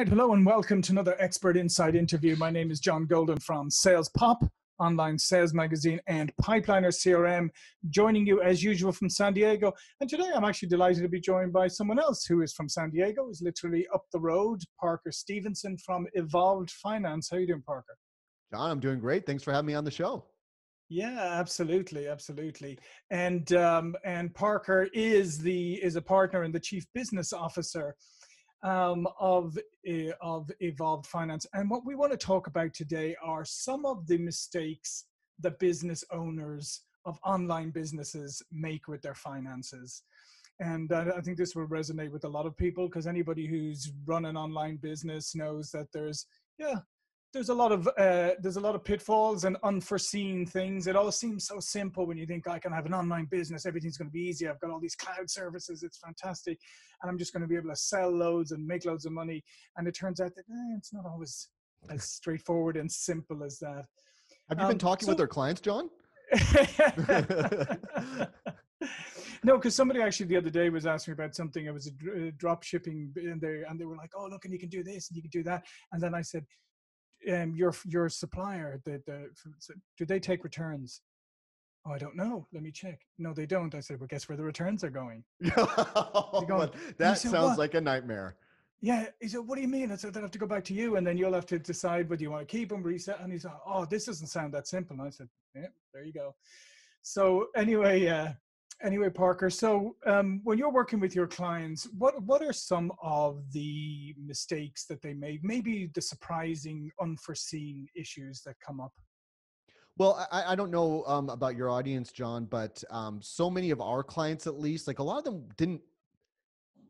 right, hello and welcome to another Expert Insight interview. My name is John Golden from Sales Pop, Online Sales Magazine and Pipeliner CRM, joining you as usual from San Diego. And today I'm actually delighted to be joined by someone else who is from San Diego, is literally up the road, Parker Stevenson from Evolved Finance. How are you doing, Parker? John, I'm doing great. Thanks for having me on the show. Yeah, absolutely, absolutely. And Parker is a partner and the chief business officer of Evolved Finance. And what we want to talk about today are some of the mistakes that business owners of online businesses make with their finances. And I think this will resonate with a lot of people, because anybody who's run an online business knows that there's a lot of pitfalls and unforeseen things. It all seems so simple when you think, I can have an online business, everything's going to be easy, I've got all these cloud services, it's fantastic, and I'm just going to be able to sell loads and make loads of money. And it turns out that it's not always as straightforward and simple as that. Have you been talking with their clients, John? No, because somebody actually the other day was asking me about something. It was a drop shipping, and they were like, oh, look, and you can do this and you can do that. And then I said, your supplier, do they take returns? Oh, I don't know. Let me check. No, they don't. I said, well, guess where the returns are going? That sounds like a nightmare. Yeah. He said, what do you mean? I said, they'll have to go back to you, and then you'll have to decide whether you want to keep them, reset. And he said, oh, this doesn't sound that simple. And I said, yeah, there you go. So anyway, Parker, so when you're working with your clients, what are some of the mistakes that they made? Maybe the surprising, unforeseen issues that come up? Well, I don't know about your audience, John, but so many of our clients, at least, like a lot of them didn't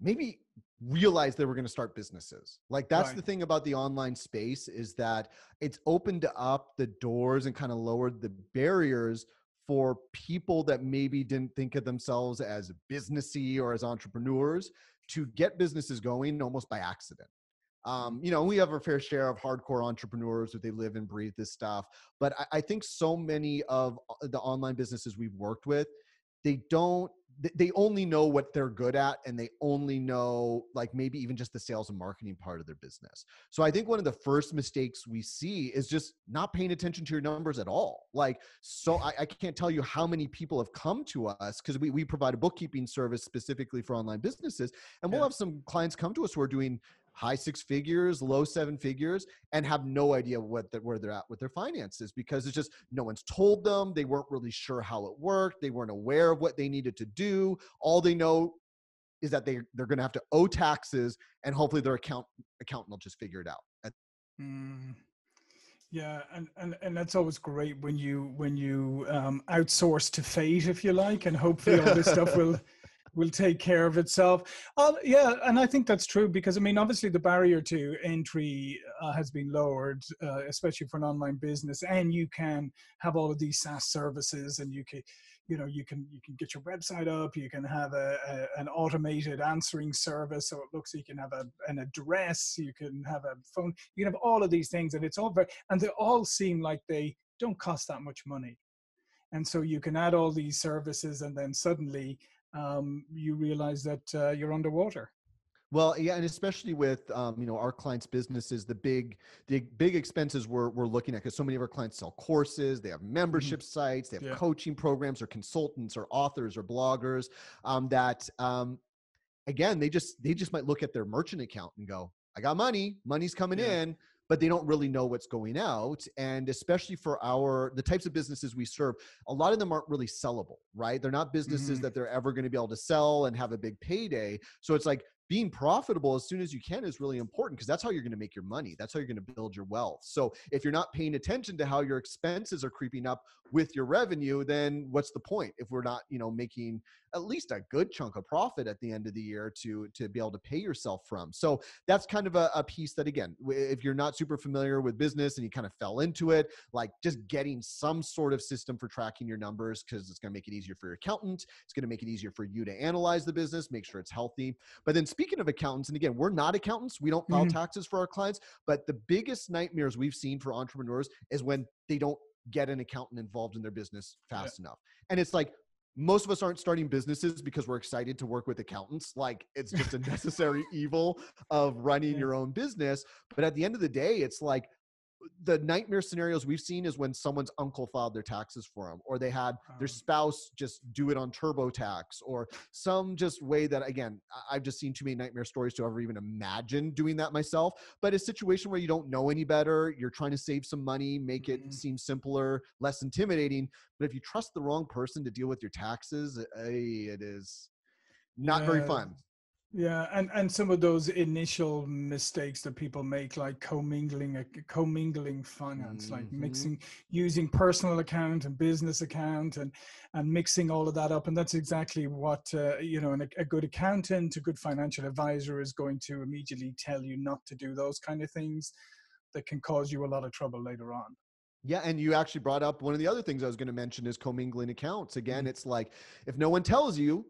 maybe realize they were going to start businesses. Like that's right. The thing about the online space is that it's opened up the doors and kind of lowered the barriers for people that maybe didn't think of themselves as businessy or as entrepreneurs to get businesses going almost by accident. You know, we have our fair share of hardcore entrepreneurs who they live and breathe this stuff. But I think so many of the online businesses we've worked with, they only know what they're good at, and they only know like maybe even just the sales and marketing part of their business. So I think one of the first mistakes we see is just not paying attention to your numbers at all. Like, so I can't tell you how many people have come to us, because we provide a bookkeeping service specifically for online businesses. And we'll have some clients come to us who are doing high six figures, low seven figures, and have no idea where they're at with their finances, because it's just no one's told them. They weren't really sure how it worked. They weren't aware of what they needed to do. All they know is that they're going to have to owe taxes, and hopefully their accountant will just figure it out. Yeah, and that's always great when you outsource to fate, if you like, and hopefully all this stuff will take care of itself. Yeah, and I think that's true, because I mean, obviously the barrier to entry has been lowered, especially for an online business, and you can have all of these SaaS services, and you can get your website up, you can have an automated answering service, so it looks, you can have an address, you can have a phone, you can have all of these things, and it's all very, and they all seem like they don't cost that much money. And so you can add all these services, and then suddenly you realize that you're underwater. Well, yeah, and especially with you know, our clients' businesses, the big expenses we're looking at, because so many of our clients sell courses, they have membership sites, they have coaching programs, or consultants, or authors, or bloggers. Again, they just might look at their merchant account and go, "I got money, money's coming in," but they don't really know what's going out. And especially for the types of businesses we serve, a lot of them aren't really sellable, right? They're not businesses that they're ever going to be able to sell and have a big payday. So it's like being profitable as soon as you can is really important, because that's how you're going to make your money. That's how you're going to build your wealth. So if you're not paying attention to how your expenses are creeping up with your revenue, then what's the point if we're not, you know, making at least a good chunk of profit at the end of the year to be able to pay yourself from? So that's kind of a piece that, again, if you're not super familiar with business and you kind of fell into it, like just getting some sort of system for tracking your numbers, because it's going to make it easier for your accountant. It's going to make it easier for you to analyze the business, make sure it's healthy. But then speaking of accountants, and again, we're not accountants, we don't file taxes for our clients, but the biggest nightmares we've seen for entrepreneurs is when they don't get an accountant involved in their business fast enough. And it's like, most of us aren't starting businesses because we're excited to work with accountants. Like, it's just a necessary evil of running your own business. But at the end of the day, it's like, the nightmare scenarios we've seen is when someone's uncle filed their taxes for them, or they had their spouse just do it on TurboTax, or some just way that, again, I've just seen too many nightmare stories to ever even imagine doing that myself. But a situation where you don't know any better, you're trying to save some money, make it seem simpler, less intimidating. But if you trust the wrong person to deal with your taxes, it is not very fun. Yeah, and some of those initial mistakes that people make, like commingling finance, like mixing, using personal account and business account, and mixing all of that up. And that's exactly what a good accountant, a good financial advisor is going to immediately tell you not to do those kind of things that can cause you a lot of trouble later on. Yeah. And you actually brought up one of the other things I was going to mention is commingling accounts. Again, it's like, if no one tells you,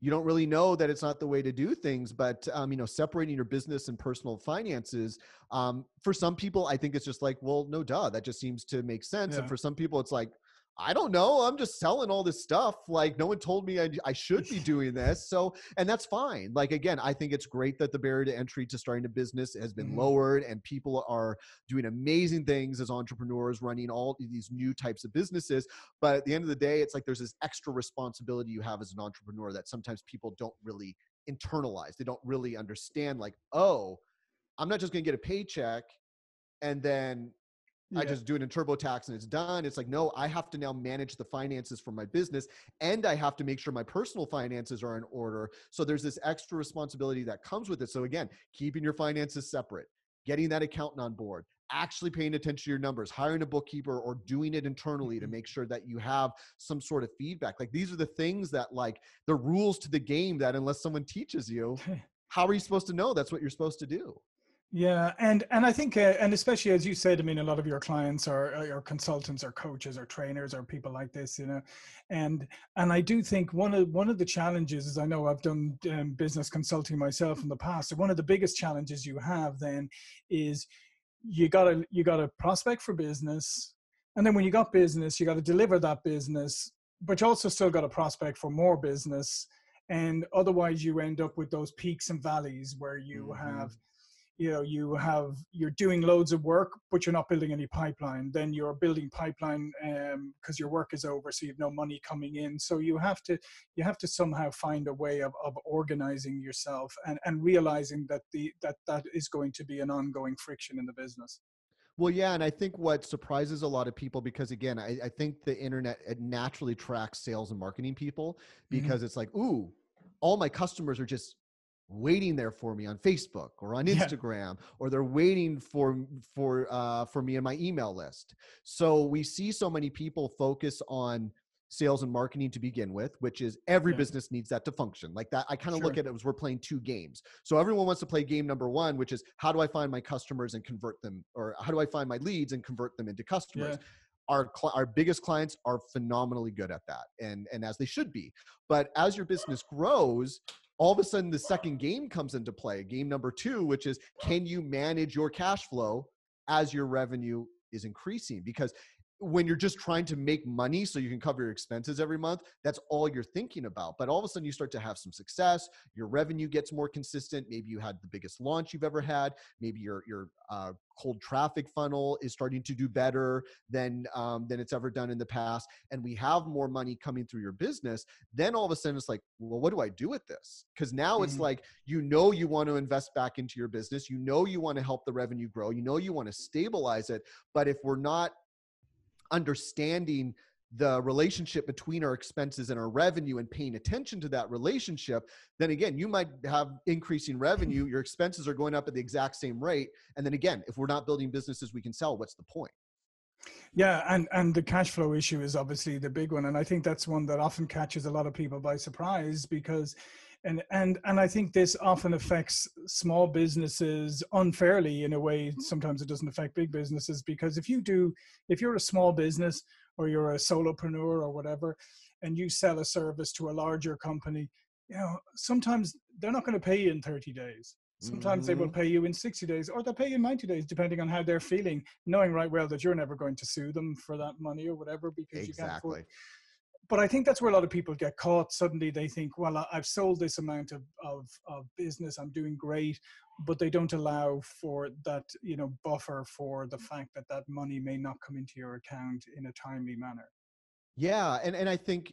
you don't really know that it's not the way to do things. But, separating your business and personal finances, for some people, I think it's just like, well, no, duh, that just seems to make sense. Yeah. And for some people, it's like, I don't know, I'm just selling all this stuff. Like, no one told me I should be doing this. So, and that's fine. Like, again, I think it's great that the barrier to entry to starting a business has been lowered, and people are doing amazing things as entrepreneurs running all these new types of businesses. But at the end of the day, it's like, there's this extra responsibility you have as an entrepreneur that sometimes people don't really internalize. They don't really understand, like, oh, I'm not just going to get a paycheck and then I just do it in TurboTax and it's done. It's like, no, I have to now manage the finances for my business, and I have to make sure my personal finances are in order. So there's this extra responsibility that comes with it. So again, keeping your finances separate, getting that accountant on board, actually paying attention to your numbers, hiring a bookkeeper, or doing it internally to make sure that you have some sort of feedback. Like, these are the things that, like, the rules to the game that unless someone teaches you, how are you supposed to know that's what you're supposed to do? Yeah. And I think, and especially as you said, I mean, a lot of your clients are consultants or coaches or trainers or people like this, you know, and I do think one of the challenges is, I know I've done business consulting myself in the past. So one of the biggest challenges you have then is you gotta prospect for business. And then when you got business, you got to deliver that business, but you also still got to prospect for more business. And otherwise you end up with those peaks and valleys where you have, you're doing loads of work, but you're not building any pipeline. Then you're building pipeline because your work is over, so you've no money coming in. So you have to somehow find a way of organizing yourself and realizing that that is going to be an ongoing friction in the business. Well, yeah. And I think what surprises a lot of people, because again, I think the internet, it naturally tracks sales and marketing people, because it's like, ooh, all my customers are just waiting there for me on Facebook or on Instagram, or they're waiting for me in my email list. So we see so many people focus on sales and marketing to begin with, which is every business needs that to function. Like that, I kind of look at it as we're playing two games. So everyone wants to play game number one, which is, how do I find my customers and convert them? Or how do I find my leads and convert them into customers? Yeah. Our biggest clients are phenomenally good at that, and as they should be. But as your business grows, all of a sudden the second game comes into play, game number two, which is, can you manage your cash flow as your revenue is increasing? Because when you're just trying to make money so you can cover your expenses every month, that's all you're thinking about. But all of a sudden you start to have some success, your revenue gets more consistent. Maybe you had the biggest launch you've ever had. Maybe your cold traffic funnel is starting to do better than it's ever done in the past. And we have more money coming through your business. Then all of a sudden it's like, well, what do I do with this? Because now it's like, you want to invest back into your business. You want to help the revenue grow. You want to stabilize it. But if we're not understanding the relationship between our expenses and our revenue and paying attention to that relationship, then again, you might have increasing revenue, your expenses are going up at the exact same rate. And then again, if we're not building businesses we can sell, what's the point? Yeah. And the cash flow issue is obviously the big one. And I think that's one that often catches a lot of people by surprise, because and I think this often affects small businesses unfairly in a way. Sometimes it doesn't affect big businesses, because if you're a small business or you're a solopreneur or whatever, and you sell a service to a larger company, sometimes they're not going to pay you in 30 days. Sometimes they will pay you in 60 days, or they'll pay you in 90 days, depending on how they're feeling, knowing right well that you're never going to sue them for that money or whatever, because you can't afford. But I think that's where a lot of people get caught. Suddenly they think, well, I've sold this amount of business, I'm doing great, but they don't allow for that, you know, buffer for the fact that that money may not come into your account in a timely manner. Yeah. And I think,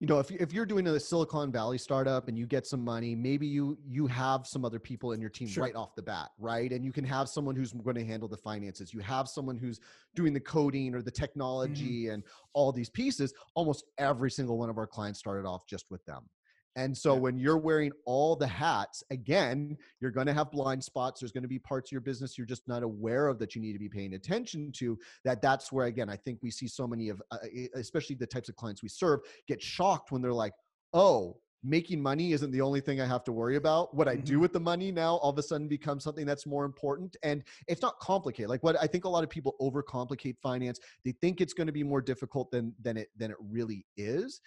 you know, if you're doing a Silicon Valley startup and you get some money, maybe you have some other people in your team sure. right off the bat, right? And you can have someone who's going to handle the finances. You have someone who's doing the coding or the technology and all these pieces. Almost every single one of our clients started off just with them. And so when you're wearing all the hats, again, you're going to have blind spots. There's going to be parts of your business you're just not aware of that you need to be paying attention to. That's where, again, I think we see so many of, especially the types of clients we serve, get shocked when they're like, oh, making money isn't the only thing I have to worry about. What I do with the money now all of a sudden becomes something that's more important. And it's not complicated. Like what I think a lot of people overcomplicate finance. They think it's going to be more difficult than it really is.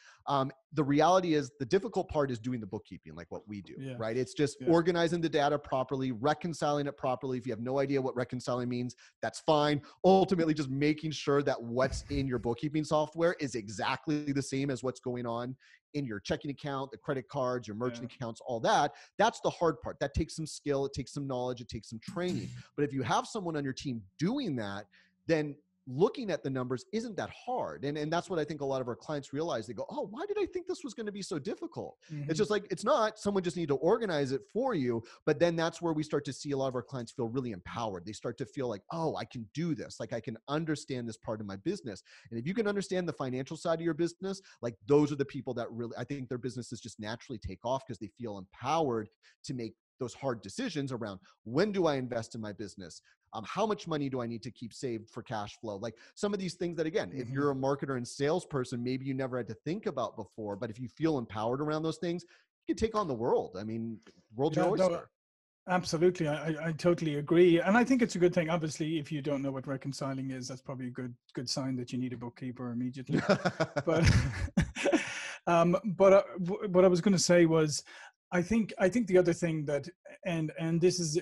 The reality is the difficult part is doing the bookkeeping, like what we do, right? It's just organizing the data properly, reconciling it properly. If you have no idea what reconciling means, that's fine. Ultimately, just making sure that what's in your bookkeeping software is exactly the same as what's going on in your checking account, the credit cards, your merchant accounts, all that. That's the hard part. That takes some skill. It takes some knowledge. It takes some training. But if you have someone on your team doing that, then looking at the numbers isn't that hard. And that's what I think a lot of our clients realize. They go, oh, why did I think this was going to be so difficult? It's just like, it's not. Someone just need to organize it for you. But then that's where we start to see a lot of our clients feel really empowered. They start to feel like, oh, I can do this. Like I can understand this part of my business. And if you can understand the financial side of your business, like those are the people that really, I think their businesses just naturally take off because they feel empowered to make those hard decisions around when do I invest in my business? How much money do I need to keep saved for cash flow? Like some of these things that, again, if you're a marketer and salesperson, maybe you never had to think about before, but if you feel empowered around those things, you can take on the world. I mean, world's your oyster. No, absolutely. I totally agree. And I think it's a good thing. Obviously, if you don't know what reconciling is, that's probably a good sign that you need a bookkeeper immediately. What I was going to say was, I think the other thing that, and this is,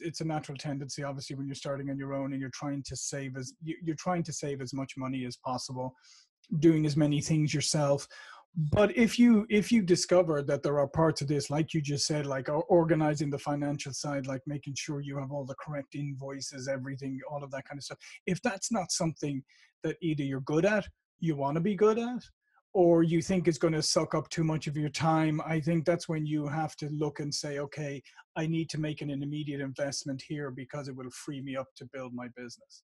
it's a natural tendency, obviously, when you're starting on your own and you're trying to save as, you're trying to save as much money as possible, doing as many things yourself. But if you discover that there are parts of this, like you just said, like organizing the financial side, like making sure you have all the correct invoices, everything, all of that kind of stuff. If that's not something that either you're good at, you want to be good at, or you think it's going to suck up too much of your time, I think that's when you have to look and say, okay, I need to make an immediate investment here because it will free me up to build my business.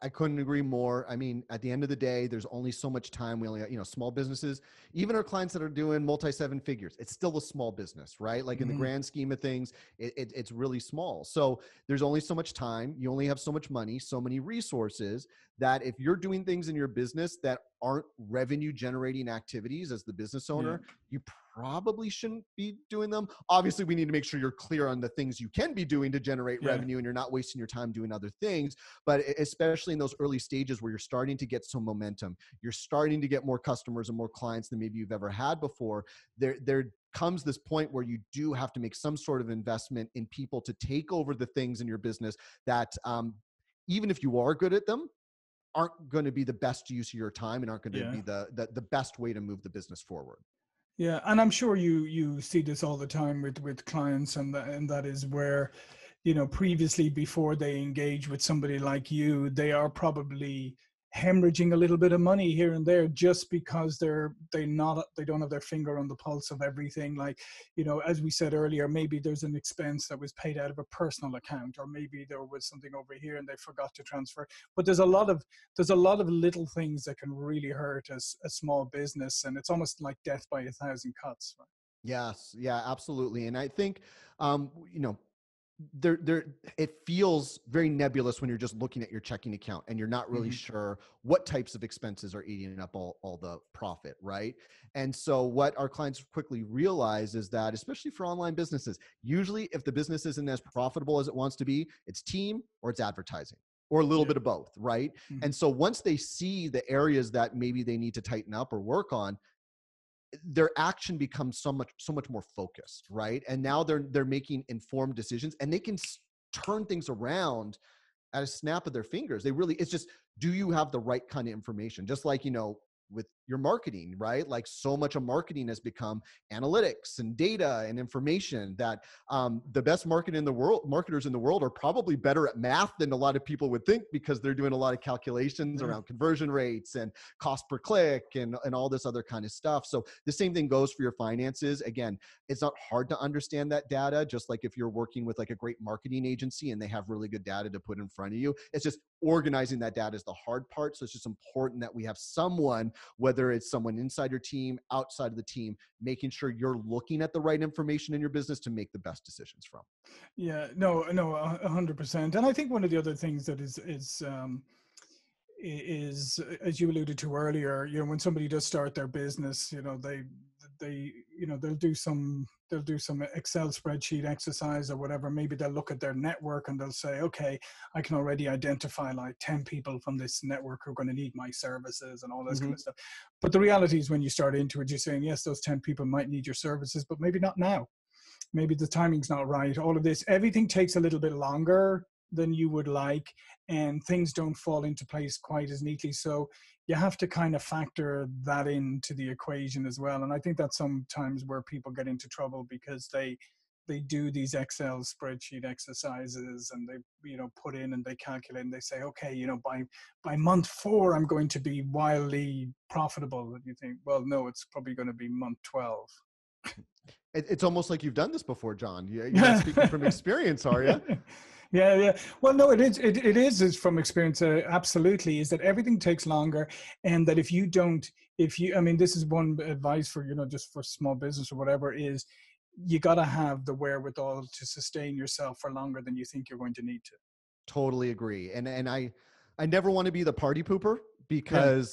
I couldn't agree more. I mean, at the end of the day, there's only so much time. We only got, you know, small businesses, even our clients that are doing multi-seven figures, it's still a small business, right? Like in the grand scheme of things, it's really small. So there's only so much time. You only have so much money, so many resources that if you're doing things in your business that aren't revenue generating activities as the business owner, you probably shouldn't be doing them. Obviously, we need to make sure you're clear on the things you can be doing to generate revenue and you're not wasting your time doing other things. But especially in those early stages where you're starting to get some momentum, you're starting to get more customers and more clients than maybe you've ever had before, there comes this point where you do have to make some sort of investment in people to take over the things in your business that even if you are good at them, aren't going to be the best use of your time and aren't going to be the best way to move the business forward. Yeah. And I'm sure you see this all the time with clients and that is where, you know, previously before they engage with somebody like you, they are probably hemorrhaging a little bit of money here and there just because they don't have their finger on the pulse of everything. Like, you know, as we said earlier, maybe there's an expense that was paid out of a personal account, or maybe there was something over here and they forgot to transfer. But there's a lot of little things that can really hurt as a small business, and it's almost like death by a thousand cuts. Right? Yes, yeah, absolutely. And I think you know, it feels very nebulous when you're just looking at your checking account and you're not really sure what types of expenses are eating up all the profit, right? And so what our clients quickly realize is that, especially for online businesses, usually if the business isn't as profitable as it wants to be, it's team or it's advertising, or a little bit of both, right? And so once they see the areas that maybe they need to tighten up or work on, their action becomes so much more focused, right? And now they're making informed decisions, and they can turn things around at a snap of their fingers. It's just, do you have the right kind of information? Just like, you know, with your marketing, right? Like so much of marketing has become analytics and data and information that the best marketers in the world are probably better at math than a lot of people would think, because they're doing a lot of calculations around conversion rates and cost per click and all this other kind of stuff. So the same thing goes for your finances. Again, it's not hard to understand that data. Just like if you're working with like a great marketing agency and they have really good data to put in front of you, it's just organizing that data is the hard part. So it's just important that we have someone, whether it's someone inside your team, outside of the team, making sure you're looking at the right information in your business to make the best decisions from. Yeah, no, 100%. And I think one of the other things that is as you alluded to earlier, you know, when somebody does start their business, you know, they'll do some Excel spreadsheet exercise or whatever. Maybe they'll look at their network and they'll say, okay, I can already identify like 10 people from this network who are going to need my services and all this kind of stuff. But the reality is, when you start into it, you're saying, yes, those 10 people might need your services, but maybe not now. Maybe the timing's not right. All of this, everything takes a little bit longer than you would like, and things don't fall into place quite as neatly. So you have to kind of factor that into the equation as well. And I think that's sometimes where people get into trouble, because they do these Excel spreadsheet exercises and they, you know, put in and they calculate and they say, okay, you know, by month 4, I'm going to be wildly profitable. And you think, well, no, it's probably going to be month 12. It's almost like you've done this before, John. You're not speaking from experience, are you? Yeah. Well, no, it is from experience. Absolutely, is that everything takes longer, and that I mean, this is one advice for, you know, just for small business or whatever, is you got to have the wherewithal to sustain yourself for longer than you think you're going to need to. Totally agree, and I never want to be the party pooper, because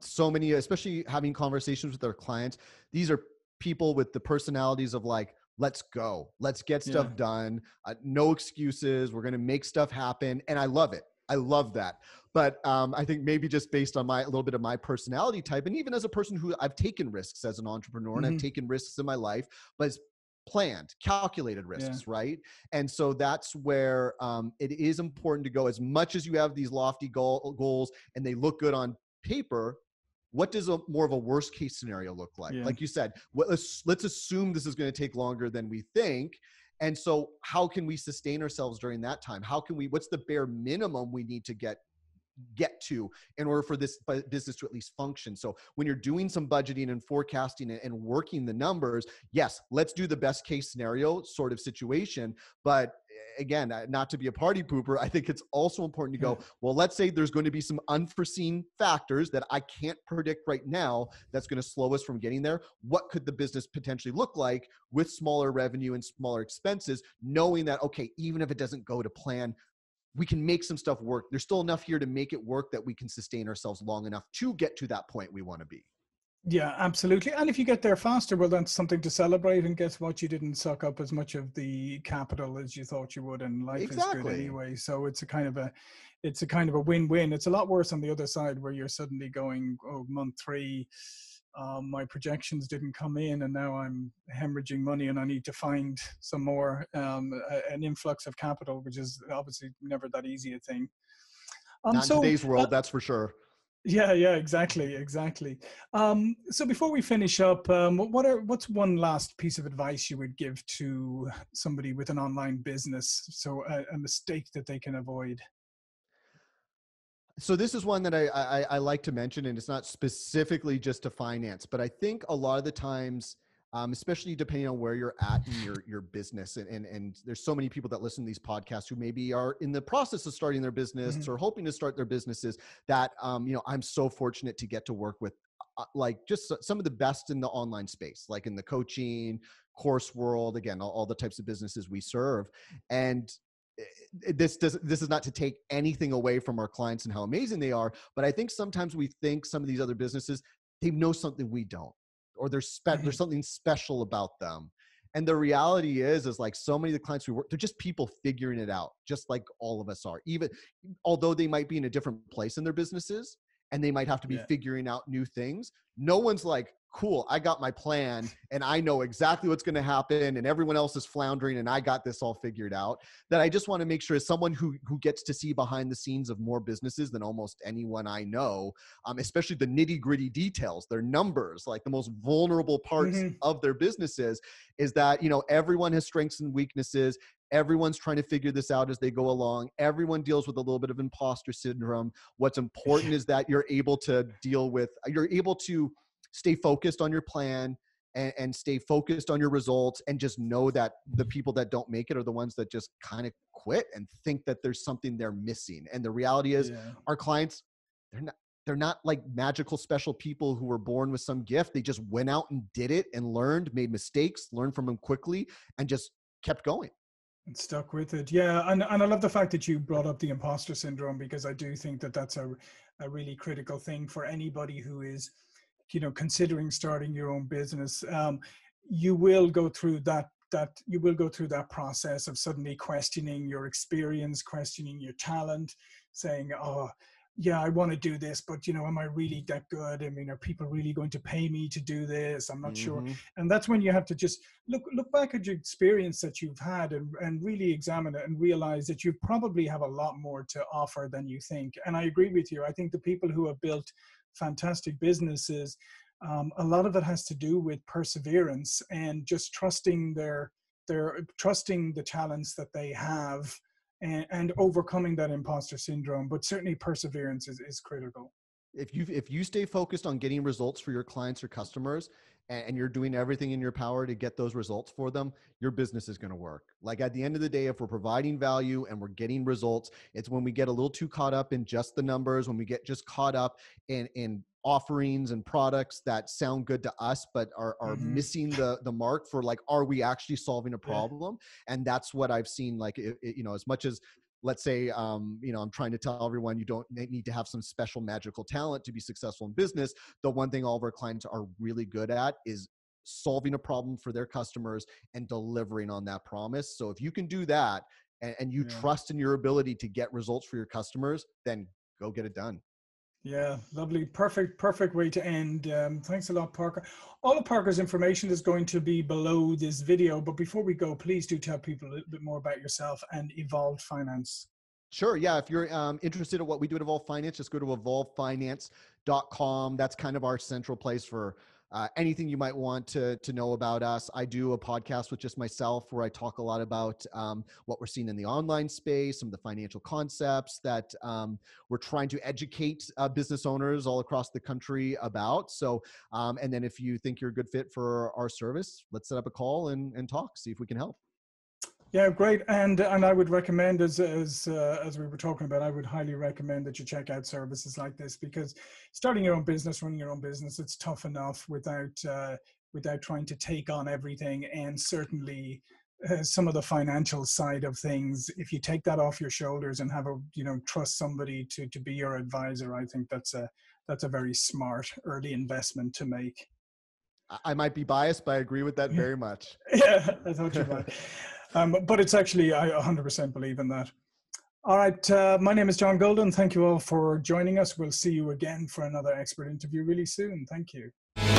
so many, especially having conversations with their clients, these are people with the personalities of like, let's go, let's get stuff done. No excuses. We're going to make stuff happen. And I love it. I love that. But I think maybe just based on a little bit of my personality type, and even as a person who I've taken risks as an entrepreneur, and I've taken risks in my life, but it's planned, calculated risks, right? And so that's where it is important to go. As much as you have these lofty goals and they look good on paper, what does more of a worst case scenario look like? Yeah. Like you said, let's assume this is going to take longer than we think. And so how can we sustain ourselves during that time? What's the bare minimum we need to get to in order for this business to at least function? So when you're doing some budgeting and forecasting and working the numbers, yes, let's do the best case scenario sort of situation. But again, not to be a party pooper, I think it's also important to go, well, let's say there's going to be some unforeseen factors that I can't predict right now that's going to slow us from getting there. What could the business potentially look like with smaller revenue and smaller expenses, knowing that, okay, even if it doesn't go to plan, we can make some stuff work. There's still enough here to make it work that we can sustain ourselves long enough to get to that point we want to be. Yeah, absolutely. And if you get there faster, well, that's something to celebrate. And guess what? You didn't suck up as much of the capital as you thought you would, and life is good anyway. So it's a kind of a win-win. It's a lot worse on the other side, where you're suddenly going, oh, month 3, my projections didn't come in, and now I'm hemorrhaging money and I need to find some more, an influx of capital, which is obviously never that easy a thing. Not in today's world, that's for sure. Yeah, exactly. So before we finish up, what's one last piece of advice you would give to somebody with an online business? So a mistake that they can avoid. So this is one that I like to mention, and it's not specifically just to finance, but I think a lot of the times, especially depending on where you're at in your business, and there's so many people that listen to these podcasts who maybe are in the process of starting their business or hoping to start their businesses, that you know, I'm so fortunate to get to work with like just some of the best in the online space, like in the coaching course world, again, all the types of businesses we serve. And this is not to take anything away from our clients and how amazing they are, but I think sometimes we think some of these other businesses, they know something we don't, or there's something special about them. And the reality is like so many of the clients we work, they're just people figuring it out, just like all of us are, even although they might be in a different place in their businesses. and they might have to be figuring out new things. No one's like, cool, I got my plan and I know exactly what's going to happen and everyone else is floundering and I got this all figured out. That I just want to make sure, as someone who gets to see behind the scenes of more businesses than almost anyone I know, especially the nitty gritty details, their numbers, like the most vulnerable parts of their businesses, is that, you know, everyone has strengths and weaknesses. Everyone's trying to figure this out as they go along. Everyone deals with a little bit of imposter syndrome. What's important is that you're able to deal with, you're able to stay focused on your plan and stay focused on your results, and just know that the people that don't make it are the ones that just kind of quit and think that there's something they're missing. And the reality is our clients, they're not like magical special people who were born with some gift. They just went out and did it and learned, made mistakes, learned from them quickly, and just kept going. And stuck with it. Yeah. And I love the fact that you brought up the imposter syndrome, because I do think that that's a really critical thing for anybody who is, you know, considering starting your own business. You will go through that process of suddenly questioning your experience, questioning your talent, saying, oh, yeah, I want to do this, but, you know, am I really that good? I mean, are people really going to pay me to do this? I'm not sure. And that's when you have to just look back at your experience that you've had and really examine it and realize that you probably have a lot more to offer than you think. And I agree with you. I think the people who have built fantastic businesses, a lot of it has to do with perseverance and just trusting trusting the talents that they have, and overcoming that imposter syndrome. But certainly perseverance is critical. If you stay focused on getting results for your clients or customers, and you're doing everything in your power to get those results for them, your business is going to work. Like, at the end of the day, if we're providing value and we're getting results, it's when we get a little too caught up in just the numbers, when we get just caught up in offerings and products that sound good to us, but are missing the mark for, like, are we actually solving a problem? And that's what I've seen. Like, you know, as much as, let's say, you know, I'm trying to tell everyone you don't need to have some special magical talent to be successful in business. The one thing all of our clients are really good at is solving a problem for their customers and delivering on that promise. So if you can do that and you trust in your ability to get results for your customers, then go get it done. Yeah, lovely. Perfect way to end. Thanks a lot, Parker. All of Parker's information is going to be below this video. But before we go, please do tell people a little bit more about yourself and Evolved Finance. Sure. Yeah. If you're interested in what we do at Evolved Finance, just go to evolvedfinance.com. That's kind of our central place for anything you might want to know about us. I do a podcast with just myself where I talk a lot about what we're seeing in the online space, some of the financial concepts that we're trying to educate business owners all across the country about. So, and then if you think you're a good fit for our service, let's set up a call and talk, see if we can help. Yeah, great. And I would recommend, as we were talking about, I would highly recommend that you check out services like this, because starting your own business, running your own business, it's tough enough without trying to take on everything, and certainly some of the financial side of things. If you take that off your shoulders and have trust somebody to be your advisor, I think that's a very smart early investment to make. I might be biased, but I agree with that very much. Yeah, I thought you might. But it's actually, I 100% believe in that. All right. My name is John Golden. Thank you all for joining us. We'll see you again for another expert interview really soon. Thank you.